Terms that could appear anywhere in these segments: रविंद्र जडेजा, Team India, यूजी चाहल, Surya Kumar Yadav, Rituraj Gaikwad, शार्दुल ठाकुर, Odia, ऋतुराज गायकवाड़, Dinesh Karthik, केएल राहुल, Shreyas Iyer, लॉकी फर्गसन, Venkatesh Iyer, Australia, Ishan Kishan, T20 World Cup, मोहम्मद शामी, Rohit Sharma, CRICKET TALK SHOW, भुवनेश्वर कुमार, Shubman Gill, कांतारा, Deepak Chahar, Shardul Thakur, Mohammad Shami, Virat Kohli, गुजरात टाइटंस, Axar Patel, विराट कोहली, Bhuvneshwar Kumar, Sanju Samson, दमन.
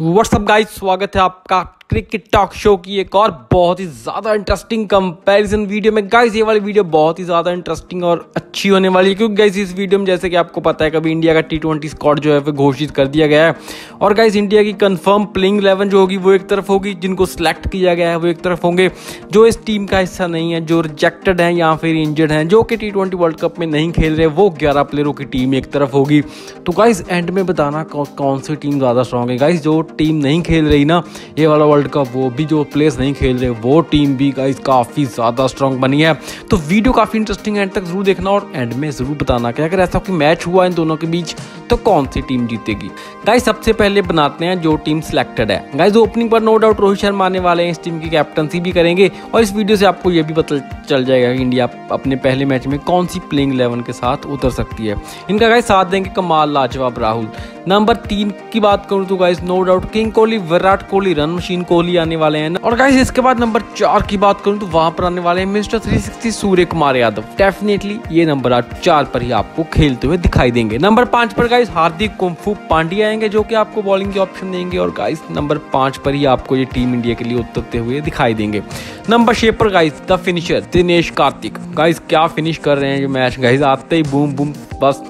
WhatsApp guys, स्वागत है आपका क्रिकेट टॉक शो की एक और बहुत ही ज़्यादा इंटरेस्टिंग कंपैरिजन वीडियो में। गाइस ये वाली वीडियो बहुत ही ज़्यादा इंटरेस्टिंग और अच्छी होने वाली है, क्योंकि गाइस इस वीडियो में जैसे कि आपको पता है कभी इंडिया का T20 स्क्वाड जो है वो घोषित कर दिया गया है, और गाइस इंडिया की कंफर्म प्लेइंग 11 जो होगी वो एक तरफ होगी, जिनको सिलेक्ट किया गया है वो एक तरफ होंगे, जो इस टीम का हिस्सा नहीं है, जो रिजेक्टेड हैं या फिर इंजर्ड हैं, जो कि T20 वर्ल्ड कप में नहीं खेल रहे, वो 11 प्लेयरों की टीम एक तरफ होगी। तो गाइस एंड में बताना कौन सी टीम ज़्यादा स्ट्रॉन्ग है। गाइस जो टीम नहीं खेल रही ना ये वाला वर्ल्ड कप, वो भी जो प्लेयर्स नहीं खेल रहे वो टीम भी गाइस काफ़ी ज़्यादा स्ट्रॉन्ग बनी है। तो वीडियो काफ़ी इंटरेस्टिंग है, एंड तक जरूर देखना और एंड में ज़रूर बताना कि अगर ऐसा कोई मैच हुआ इन दोनों के बीच तो कौन सी टीम जीतेगी। गाइस सबसे पहले बनाते हैं जो टीम सिलेक्टेड है। गाइस ओपनिंग पर नो डाउट रोहित शर्मा आने वाले हैं, इस टीम की कैप्टनसी भी करेंगे, और इस वीडियो से आपको ये भी पता चल जाएगा कि इंडिया अपने पहले मैच में कौन सी प्लेइंग 11 के साथ उतर सकती है। इनका गाइस साथ देंगे कमाल लाजवाब राहुल। नंबर 3 की बात करूं तो guys no doubt king Kohli, विराट कोहली, run machine Kohli आने वाले हैं। और गाइस इसके बाद नंबर 4 की बात करूं तो वहां पर आने वाले हैं मिस्टर 360 सूर्य कुमार यादव। डेफिनेटली ये नंबर 4 पर ही आपको खेलते हुए दिखाई देंगे। नंबर 5 पर गाइस हार्दिक कुंफू पांड्या आएंगे, जो कि आपको बॉलिंग के ऑप्शन देंगे, और गाइस नंबर 5 पर ही आपको ये टीम इंडिया के लिए उतरते हुए दिखाई देंगे। नंबर 6 पर guys the finisher Dinesh Karthik. Guys क्या फिनिश कर रहे हैं ये मैच, गाइस आते ही बूम बूम बस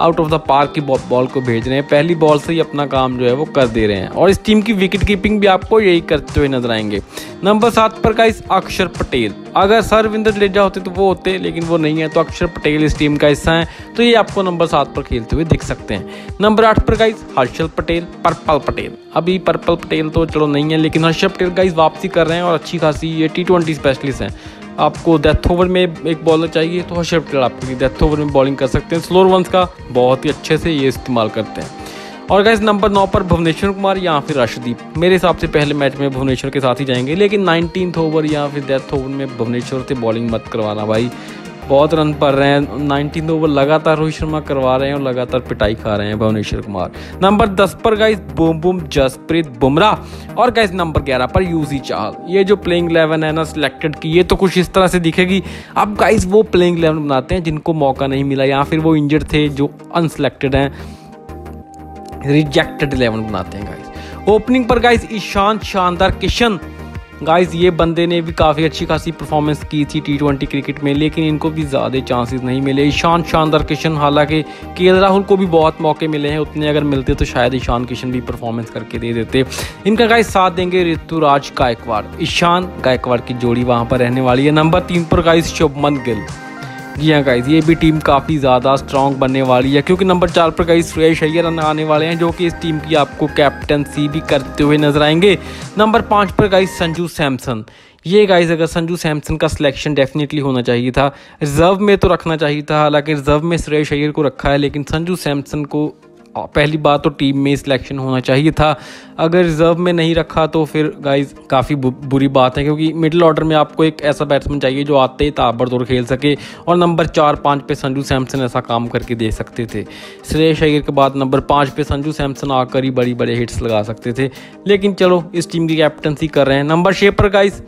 आउट ऑफ द पार्क की बॉल को भेज रहे हैं, पहली बॉल से ही अपना काम जो है वो कर दे रहे हैं, और इस टीम की विकेट कीपिंग भी आपको यही करते हुए नजर आएंगे। नंबर 7 पर गाइस अक्षर पटेल। अगर सर रविंद्र जडेजा होते तो वो होते, लेकिन वो नहीं है, तो अक्षर पटेल इस टीम का हिस्सा है, तो ये आपको नंबर 7 पर खेलते हुए दिख सकते हैं। नंबर 8 पर गाइस हर्षल पटेल, पर्पल पटेल। अभी पर्पल पटेल तो चलो नहीं है, लेकिन हर्षल पटेल गाइस वापसी कर रहे हैं, और अच्छी खासी ये T20 स्पेशलिस्ट हैं। आपको डेथ ओवर में एक बॉलर चाहिए तो हर्षल पटेल आपके लिए डेथ ओवर में बॉलिंग कर सकते हैं, स्लोअर वंस का बहुत ही अच्छे से ये इस्तेमाल करते हैं। और गाइस नंबर 9 पर भुवनेश्वर कुमार या फिर राशदीप। मेरे हिसाब से पहले मैच में भुवनेश्वर के साथ ही जाएंगे, लेकिन 19th ओवर या फिर डेथ ओवर में भुवनेश्वर से बॉलिंग मत करवाना भाई, बहुत रन पड़ रहे हैं। 19 ओवर लगातार रोहित शर्मा करवा रहे हैं और लगातार पिटाई खा रहे हैं भुवनेश्वर कुमार। नंबर 10 पर guys boom boom Jasprit Bumrah, और गाइस नंबर 11 पर यूजी चाहल। ये जो प्लेइंग 11 है ना सिलेक्टेड की, ये तो कुछ इस तरह से दिखेगी। अब गाइस वो प्लेइंग 11 बनाते हैं जिनको मौका नहीं मिला, या फिर वो इंजर्ड थे, जो अनसिलेक्टेड हैं, रिजेक्टेड 11 बनाते हैं। गाइस ओपनिंग पर गाइस ईशान शानदार किशन। गाइस ये बंदे ने भी काफ़ी अच्छी खासी परफॉर्मेंस की थी T20 क्रिकेट में, लेकिन इनको भी ज़्यादा चांसेस नहीं मिले। ईशान शानदार किशन, हालांकि केएल राहुल को भी बहुत मौके मिले हैं, उतने अगर मिलते तो शायद ईशान किशन भी परफॉर्मेंस करके दे देते। इनका गाइस साथ देंगे ऋतुराज गायकवाड़। ईशान गायकवाड़ की जोड़ी वहाँ पर रहने वाली है। नंबर 3 पर गाइस शुभमन गिल। जी हाँ गाइस ये भी टीम काफ़ी ज़्यादा स्ट्रॉन्ग बनने वाली है, क्योंकि नंबर 4 पर गाइस श्रेयस अय्यर आने वाले हैं, जो कि इस टीम की आपको कैप्टनसी भी करते हुए नजर आएंगे। नंबर 5 पर गाइस संजू सैमसन। ये गाइस अगर संजू सैमसन का सिलेक्शन डेफिनेटली होना चाहिए था, रिजर्व में तो रखना चाहिए था, हालांकि रिजर्व में श्रेयस अय्यर को रखा है, लेकिन संजू सैमसन को पहली बात तो टीम में सिलेक्शन होना चाहिए था। अगर रिजर्व में नहीं रखा तो फिर गाइस काफ़ी बुरी बात है, क्योंकि मिडिल ऑर्डर में आपको एक ऐसा बैट्समैन चाहिए जो आते ही ताबड़तोड़ खेल सके, और नंबर 4-5 पे संजू सैमसन ऐसा काम करके दे सकते थे। श्रेयस अय्यर के बाद नंबर 5 पे संजू सैमसन आकर ही बड़ी बड़े हिट्स लगा सकते थे, लेकिन चलो इस टीम की कैप्टनसी कर रहे हैं। नंबर 6 पर गाइस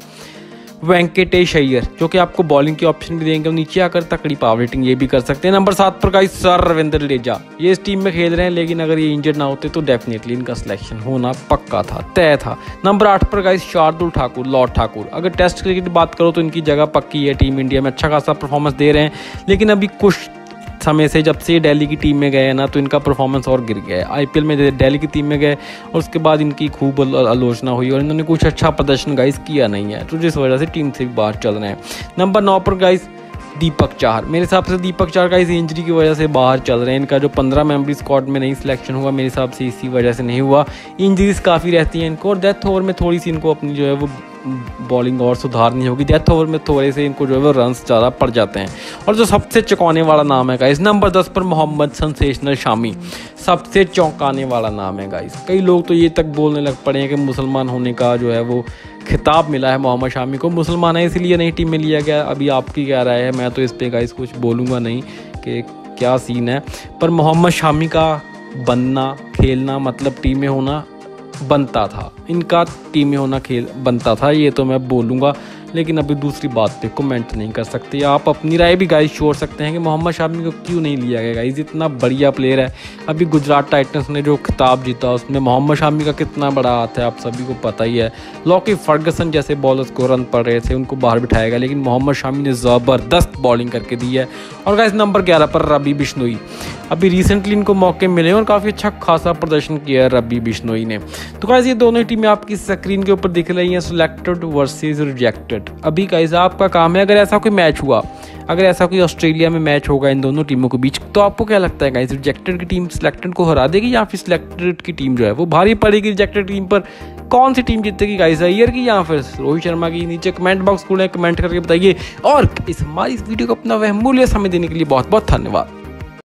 वेंकटेश अय्यर, जो कि आपको बॉलिंग के ऑप्शन भी देंगे, नीचे आकर तकड़ी पावर हिटिंग ये भी कर सकते हैं। नंबर 7 पर गाइस सर रविंद्र जडेजा। ये इस टीम में खेल रहे हैं, लेकिन अगर ये इंजर्ड ना होते तो डेफिनेटली इनका सिलेक्शन होना पक्का था, तय था। नंबर 8 पर गाइस शार्दुल ठाकुर, लॉर्ड ठाकुर। अगर टेस्ट क्रिकेट की बात करो तो इनकी जगह पक्की है, टीम इंडिया में अच्छा खासा परफॉर्मेंस दे रहे हैं, लेकिन अभी कुछ समय से जब से दिल्ली की टीम में गए ना तो इनका परफॉर्मेंस और गिर गया है। IPL में दिल्ली की टीम में गए और उसके बाद इनकी खूब आलोचना हुई, और इन्होंने कुछ अच्छा प्रदर्शन गाइस किया नहीं है, तो जिस वजह से टीम से भी बाहर चल रहे हैं। नंबर 9 पर गाइस दीपक चाहर। मेरे हिसाब से दीपक चाहर का इस इंजरी की वजह से बाहर चल रहे हैं, इनका जो 15 मेंबरी स्क्वाड में नहीं सिलेक्शन हुआ, मेरे हिसाब से इसी वजह से नहीं हुआ। इंजरीज काफ़ी रहती हैं इनको, और डेथ ओवर में थोड़ी सी इनको अपनी जो है वो बॉलिंग और सुधारनी होगी। डेथ ओवर में थोड़े से इनको जो है वो रन्स ज़्यादा पड़ जाते हैं। और जो सबसे चौंकाने वाला नाम है गाइस नंबर 10 पर मोहम्मद सेंसेशनल शामी। सबसे चौंकाने वाला नाम है गाइस, कई लोग तो ये तक बोलने लग पड़े हैं कि मुसलमान होने का जो है वो खिताब मिला है मोहम्मद शामी को, मुसलमान है इसलिए नहीं टीम में लिया गया। अभी आपकी क्या राय है, मैं तो इस पे गाइस कुछ बोलूँगा नहीं कि क्या सीन है, पर मोहम्मद शामी का बनना खेलना मतलब टीम में होना बनता था, इनका टीम में होना खेल बनता था, ये तो मैं बोलूँगा, लेकिन अभी दूसरी बात पे कमेंट नहीं कर सकते। आप अपनी राय भी गाइस छोड़ सकते हैं कि मोहम्मद शमी को क्यों नहीं लिया गया। गाइस इतना बढ़िया प्लेयर है, अभी गुजरात टाइटंस ने जो खिताब जीता उसमें मोहम्मद शमी का कितना बड़ा हाथ है आप सभी को पता ही है। लॉकी फर्गसन जैसे बॉलर्स को रन पड़ रहे थे, उनको बाहर बिठाया गया, लेकिन मोहम्मद शमी ने ज़बरदस्त बॉलिंग करके दी है। और गाइस नंबर 11 पर रवि बिश्नोई, अभी रिसेंटली इनको मौके मिले और काफ़ी अच्छा खासा प्रदर्शन किया है रवि बिश्नोई ने। तो गाइस ये दोनों टीमें आपकी स्क्रीन के ऊपर दिख रही हैं, सिलेक्टेड वर्सेस रिजेक्टेड। अभी गाइस आपका काम है, अगर ऐसा कोई मैच हुआ, अगर ऐसा कोई ऑस्ट्रेलिया में मैच होगा इन दोनों टीमों के बीच, तो आपको क्या लगता है गाइस, रिजेक्टेड की टीम सिलेक्टेड को हरा देगी या फिर सिलेक्टेड की टीम जो है वो भारी पड़ेगी रिजेक्टेड टीम पर? कौन सी टीम जीतेगी गाइस, अय्यर की या फिर रोहित शर्मा की? नीचे कमेंट बॉक्स खोलें, कमेंट करके बताइए। और इस हमारी इस वीडियो को अपना वह मूल्य समय देने के लिए बहुत बहुत धन्यवाद।